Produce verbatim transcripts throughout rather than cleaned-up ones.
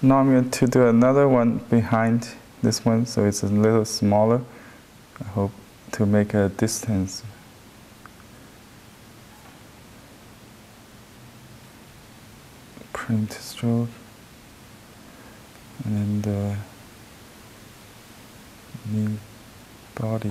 Now I'm going to do another one behind this one, so it's a little smaller. I hope to make a distance. Print stroke, and then the knee body.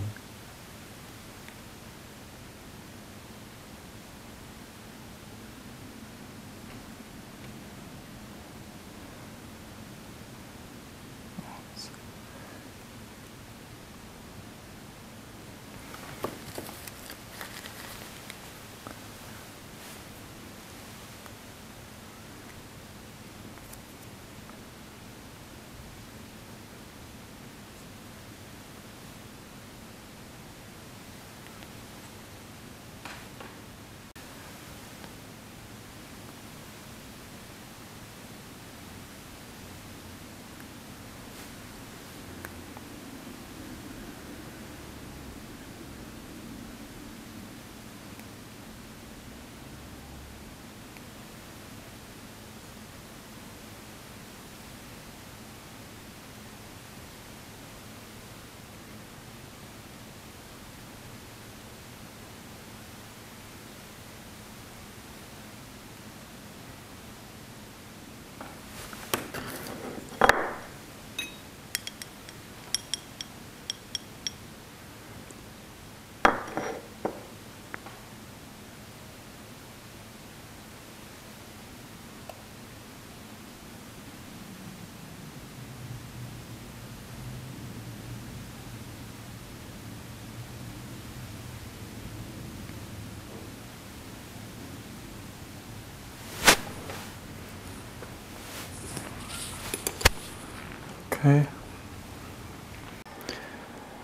Okay.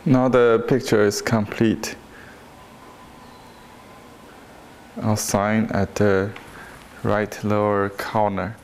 Now the picture is complete. I'll sign at the right lower corner.